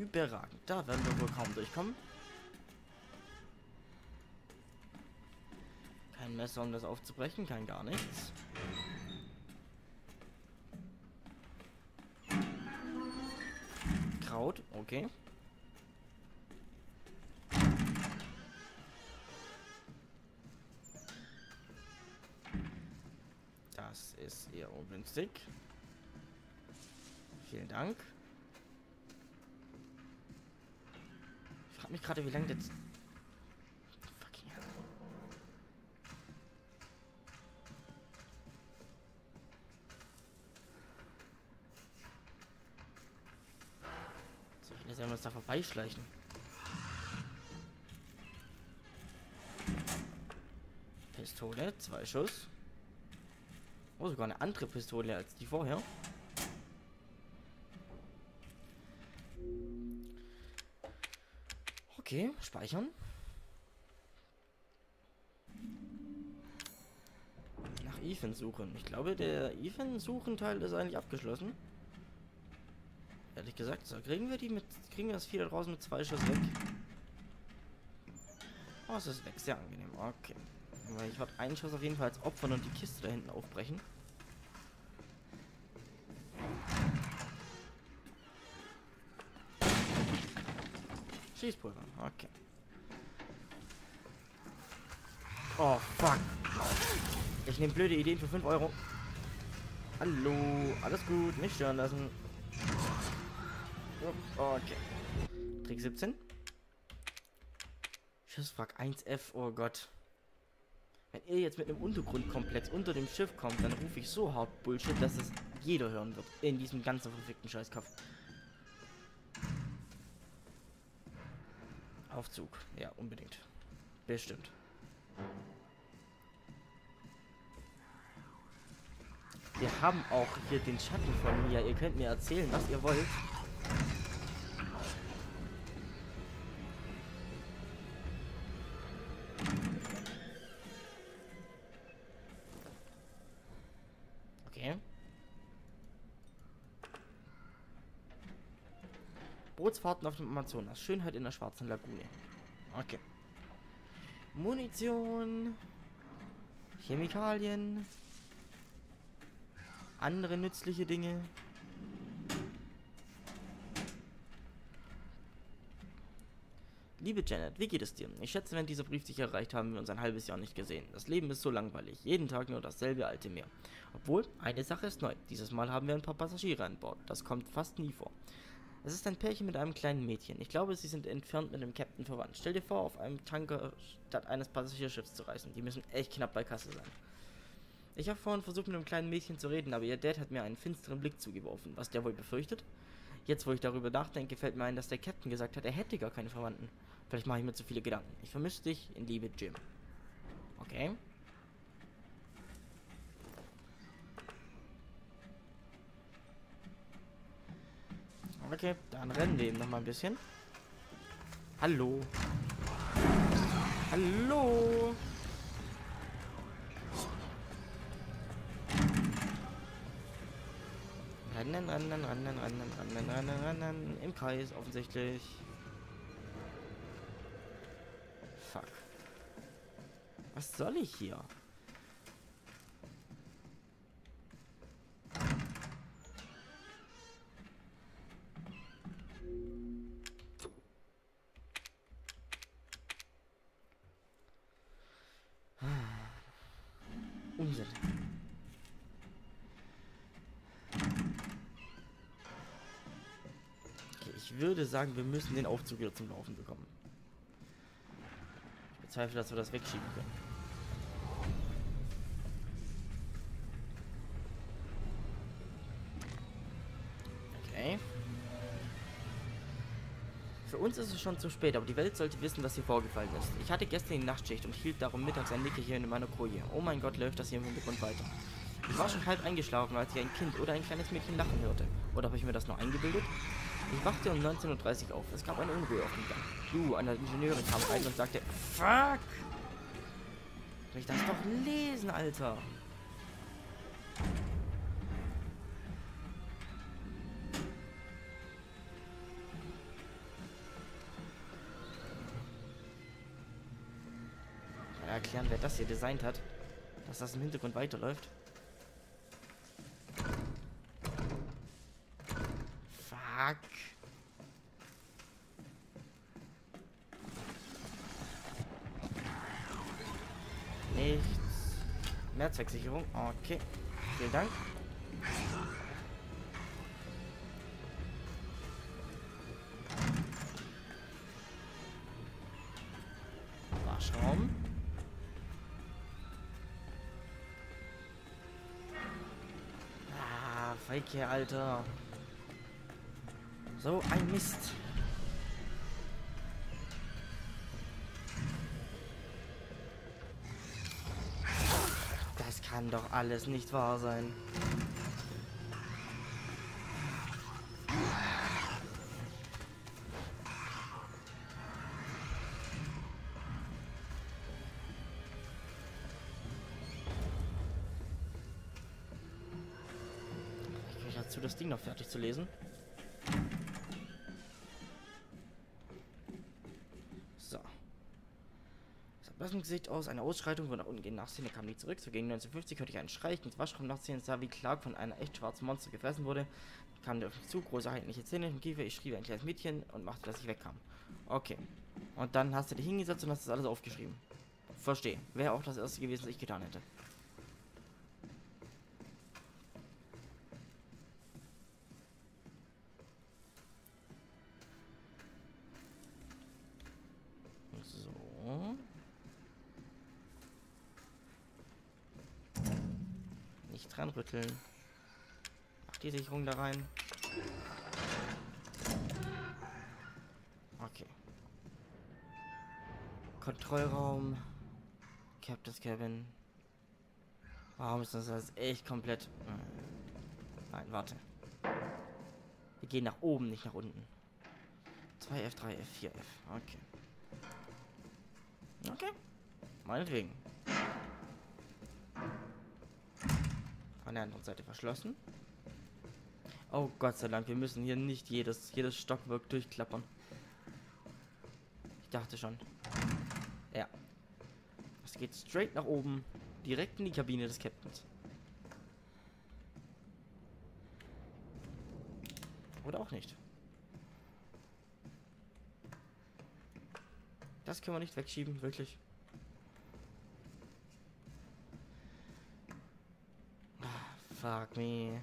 Überragend. Da werden wir wohl kaum durchkommen. Kein Messer, um das aufzubrechen, kein gar nichts. Kraut, okay. Das ist eher ungünstig. Vielen Dank. Ich frage mich gerade, wie lange das... Fucking hell. So, ich lasse uns da vorbeischleichen. Pistole, 2 Schuss. Oh, sogar eine andere Pistole als die vorher. Okay, speichern. Nach Ethan suchen. Ich glaube, der Ethan-Suchen-Teil ist eigentlich abgeschlossen. Ehrlich gesagt, so kriegen wir das Vieh da draußen mit 2 Schuss weg. Oh, es ist weg, sehr angenehm. Okay. Weil ich werde einen Schuss auf jeden Fall als Opfer und die Kiste da hinten aufbrechen. Schießpulver, okay. Oh, fuck. Ich nehme blöde Ideen für 5 Euro. Hallo, alles gut, nicht stören lassen. Okay. Trick 17. Schiffswrack 1F, oh Gott. Wenn ihr jetzt mit einem Untergrundkomplex unter dem Schiff kommt, dann rufe ich so hart Bullshit, dass es jeder hören wird. In diesem ganzen verfickten Scheißkopf. Aufzug. Ja, unbedingt. Bestimmt. Wir haben auch hier den Schatten von mir. Ihr könnt mir erzählen, was ihr wollt. Bootsfahrten auf dem Amazonas. Schönheit in der schwarzen Lagune. Okay. Munition. Chemikalien. Andere nützliche Dinge. Liebe Janet, wie geht es dir? Ich schätze, wenn dieser Brief dich erreicht, haben wir uns ein halbes Jahr nicht gesehen. Das Leben ist so langweilig. Jeden Tag nur dasselbe alte Meer. Obwohl, eine Sache ist neu. Dieses Mal haben wir ein paar Passagiere an Bord. Das kommt fast nie vor. Es ist ein Pärchen mit einem kleinen Mädchen. Ich glaube, sie sind entfernt mit dem Captain verwandt. Stell dir vor, auf einem Tanker statt eines Passagierschiffs zu reisen. Die müssen echt knapp bei Kasse sein. Ich habe vorhin versucht, mit dem kleinen Mädchen zu reden, aber ihr Dad hat mir einen finsteren Blick zugeworfen. Was der wohl befürchtet? Jetzt, wo ich darüber nachdenke, fällt mir ein, dass der Captain gesagt hat, er hätte gar keine Verwandten. Vielleicht mache ich mir zu viele Gedanken. Ich vermisse dich. In Liebe, Jim. Okay. Okay, dann rennen wir eben noch mal ein bisschen. Hallo. Hallo. Rennen, rennen, rennen, rennen, rennen, rennen, rennen. Im Kreis offensichtlich. Fuck. Was soll ich hier? Unsinn. Okay, ich würde sagen, wir müssen den Aufzug wieder zum Laufen bekommen. Ich bezweifle, dass wir das wegschieben können. Okay. Für uns ist es schon zu spät, aber die Welt sollte wissen, was hier vorgefallen ist. Ich hatte gestern die Nachtschicht und hielt darum mittags ein Nickerchen in meiner Koje. Oh mein Gott, läuft das hier im Hintergrund weiter. Ich war schon halb eingeschlafen, als ich ein Kind oder ein kleines Mädchen lachen hörte. Oder habe ich mir das noch eingebildet? Ich wachte um 19:30 Uhr auf. Es gab eine Unruhe auf dem Gang. Du, eine Ingenieurin kam rein und sagte, fuck! Soll ich das doch lesen, Alter? erklären, wer das hier designt hat, dass das im Hintergrund weiterläuft. Fuck. Nichts. Mehrzwecksicherung. Okay. Vielen Dank. Waschraum. Ah, Feige, Alter. So ein Mist. Das kann doch alles nicht wahr sein. Ich kriege dazu, das Ding noch fertig zu lesen. Das sieht aus, eine Ausschreitung, wo nach unten gehen. Nach Szene kam nie zurück. So gegen 1950 hörte ich einen Schrei. Ich ins Waschraum nach Szene sah, wie Clark von einer echt schwarzen Monster gefressen wurde. Kam der zu, große heimliche Szene im Kiefer. Ich schrieb ein kleines Mädchen und machte, dass ich wegkam. Okay. Und dann hast du dich hingesetzt und hast das alles aufgeschrieben. Verstehe. Wäre auch das erste gewesen, was ich getan hätte. Dran rütteln. Mach die Sicherung da rein. Okay. Kontrollraum. Captain Kevin. Warum ist das alles echt komplett... Nein, warte. Wir gehen nach oben, nicht nach unten. 2F, 3F, 4F. Okay. Okay. Meinetwegen. An der anderen Seite verschlossen. Oh Gott sei Dank, wir müssen hier nicht jedes Stockwerk durchklappern. Ich dachte schon. Ja. Es geht straight nach oben. Direkt in die Kabine des Captains. Oder auch nicht. Das können wir nicht wegschieben, wirklich. Fuck me.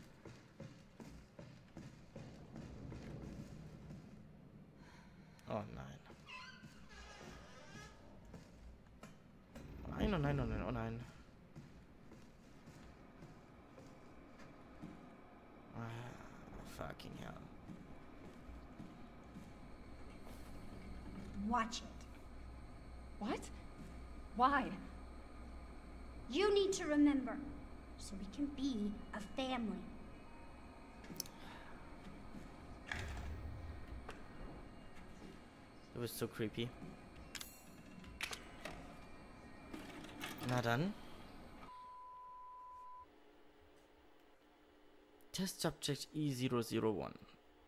Oh nein. Oh nein, oh nein, oh nein, oh nein. Fucking hell. Watch it. What? Why? You need to remember. So we can be a family. Du bist so creepy. Na dann. Test Subject E001.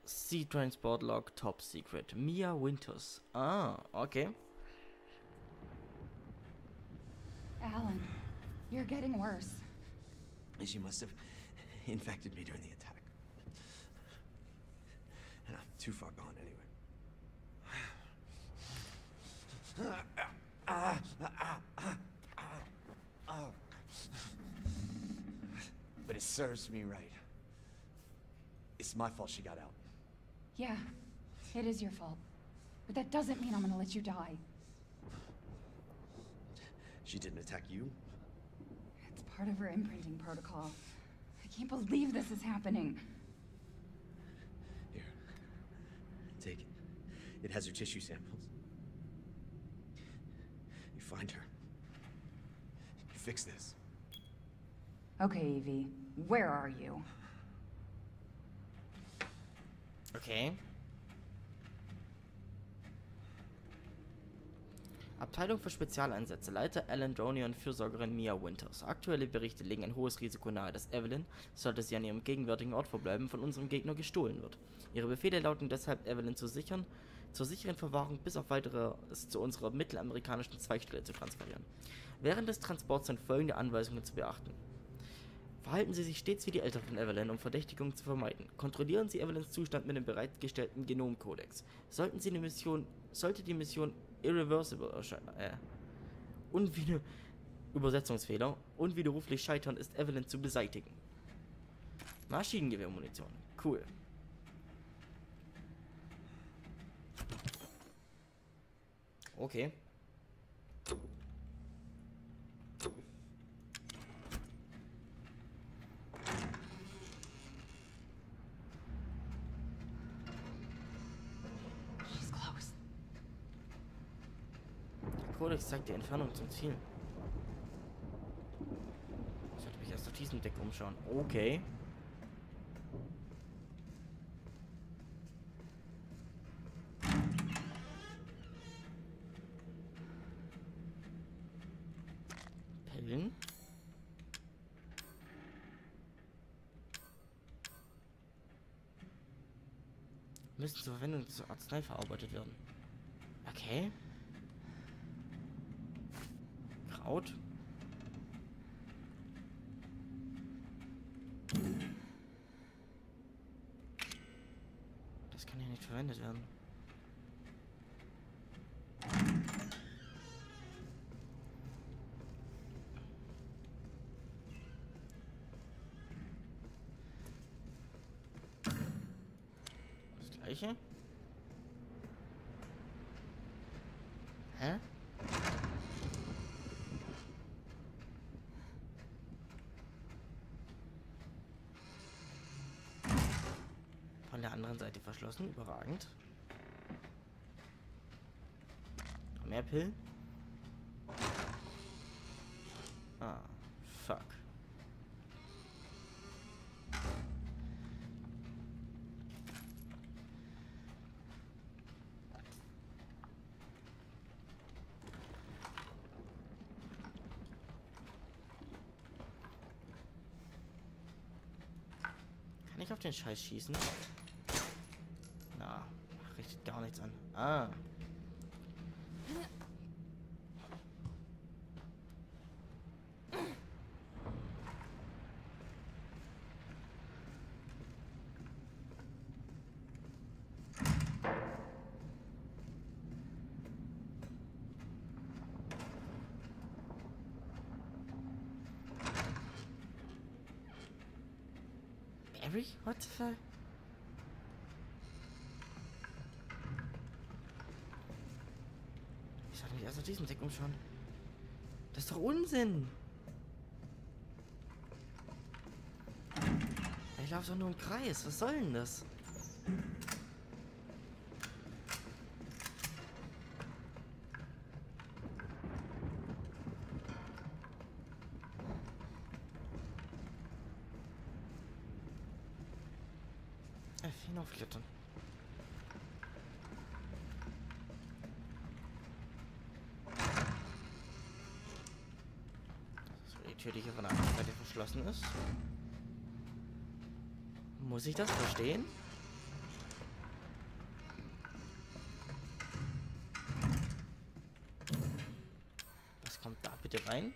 C-Transport log top secret. Mia Winters. Ah, okay. Alan, you're getting worse. She must have infected me during the attack. And I'm too far gone anyway. But it serves me right. It's my fault she got out. Yeah, it is your fault. But that doesn't mean I'm gonna let you die. She didn't attack you? Part of her imprinting protocol. I can't believe this is happening. Here. Take it. It has her tissue samples. You find her. You fix this. Okay, Evie. Where are you? Okay. Abteilung für Spezialeinsätze, Leiter Alan Dronion, Fürsorgerin Mia Winters. Aktuelle Berichte legen ein hohes Risiko nahe, dass Evelyn, sollte sie an ihrem gegenwärtigen Ort verbleiben, von unserem Gegner gestohlen wird. Ihre Befehle lauten deshalb, Evelyn zu sichern, zur sicheren Verwahrung bis auf weiteres zu unserer mittelamerikanischen Zweigstelle zu transferieren. Während des Transports sind folgende Anweisungen zu beachten. Verhalten Sie sich stets wie die Eltern von Evelyn, um Verdächtigungen zu vermeiden. Kontrollieren Sie Evelyns Zustand mit dem bereitgestellten Genomkodex. Sollte die Mission irreversible erscheinen, unwiderruflich scheitern, ist Evelyn zu beseitigen. Maschinengewehrmunition. Cool. Okay. Kodex zeigt die Entfernung zum Ziel. Ich sollte mich erst auf diesem Deck umschauen. Okay. Pellen. Müssen zur Verwendung zur Arznei verarbeitet werden. Okay. Out. Das kann ja nicht verwendet werden. Das gleiche? Hä? Von der anderen Seite verschlossen, überragend. Noch mehr Pillen. Ah, fuck. Kann ich auf den Scheiß schießen? Na, richtet gar nichts an. Ah. Barry? What the fuck? Ich sollte mich erst auf diesem Deck umschauen. Das ist doch Unsinn! Ich laufe doch nur im Kreis. Was soll denn das? Hinaufklettern. Die Tür, die hier von der anderen Seite verschlossen ist. Muss ich das verstehen? Was kommt da bitte rein?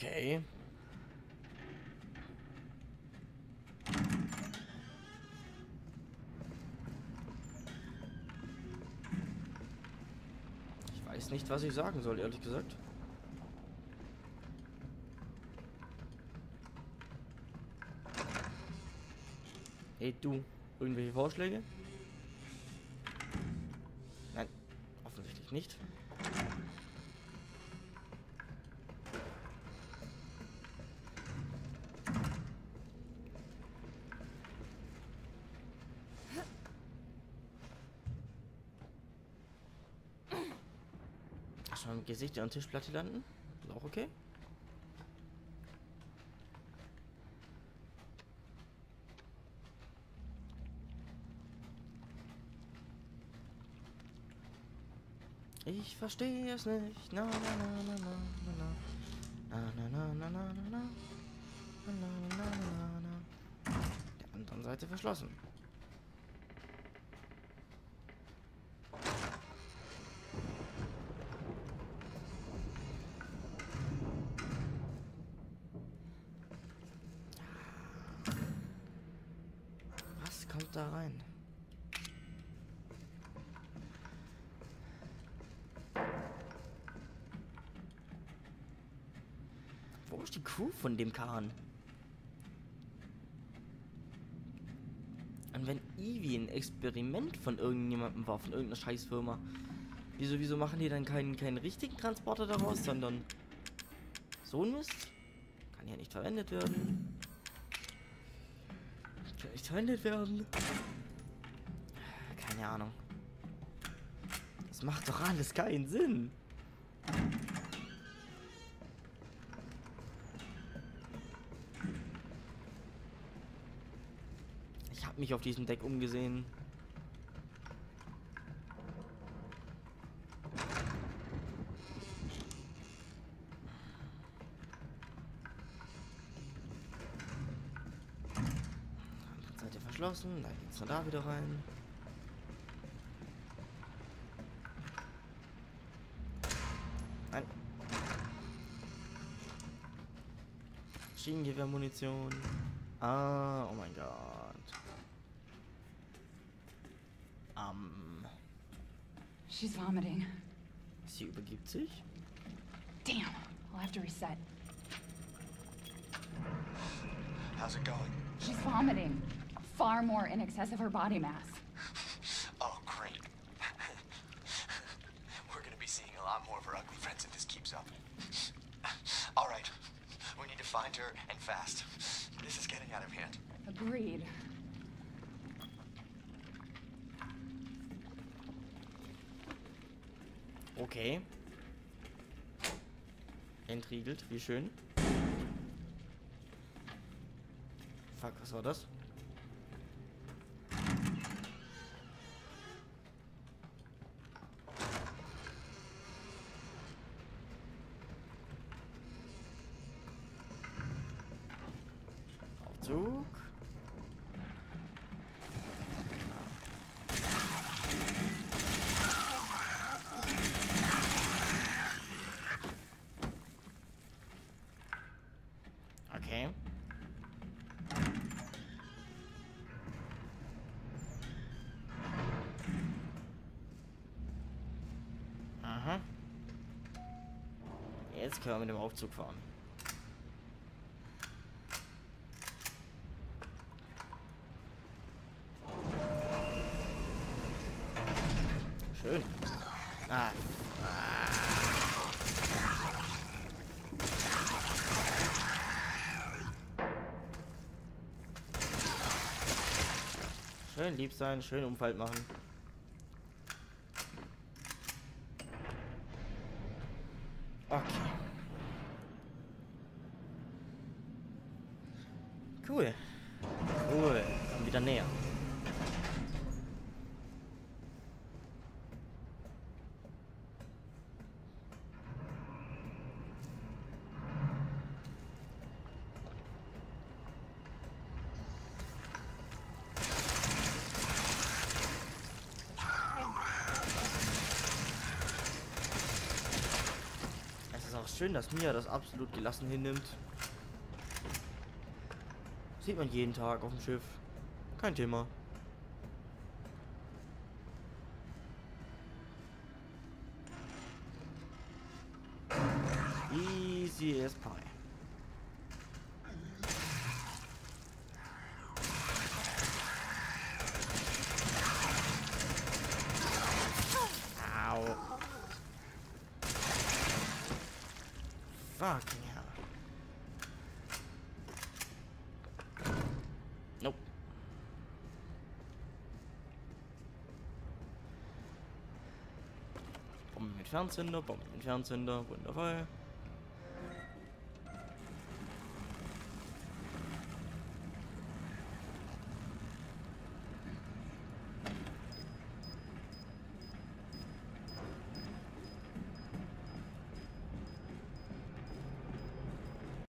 Okay. Ich weiß nicht, was ich sagen soll, ehrlich gesagt. Hey, du. Irgendwelche Vorschläge? Nein, offensichtlich nicht. Mein Gesicht an der Tischplatte landen. Ist auch okay. Ich verstehe es nicht. Na na na na na na na na na na na na na na na na na. Der anderen Seite verschlossen. Was kommt da rein? Wo ist die Crew von dem Kahn? Und wenn Evie ein Experiment von irgendjemandem war, von irgendeiner Scheißfirma, wieso machen die dann keinen richtigen Transporter daraus, sondern so ein Mist? Kann ja nicht verwendet werden. Kann nicht verwendet werden. Keine Ahnung. Das macht doch alles keinen Sinn. Mich auf diesem Deck umgesehen. Andere Seite verschlossen, dann geht's von da wieder rein. Nein. Maschinengewehrmunition. Ah, oh mein Gott. She's vomiting. Sie übergibt sich? Damn, I'll have to reset. How's it going? She's vomiting. Far more in excess of her body mass. Oh, great. We're gonna be seeing a lot more of her ugly friends if this keeps up. All right, we need to find her and fast. This is getting out of hand. Agreed. Okay. Entriegelt, wie schön. Fuck, was war das? Aufzug. Okay. Aha. Jetzt können wir mit dem Aufzug fahren. Schön. Ah. Schön lieb sein, schön Umfall machen. Okay. Cool. Cool. Komm wieder näher. Schön, dass Mia das absolut gelassen hinnimmt. Sieht man jeden Tag auf dem Schiff. Kein Thema. Easy as pie. Au. Fucking hell. Nope. Bombe mit Fernzünder, wundervoll.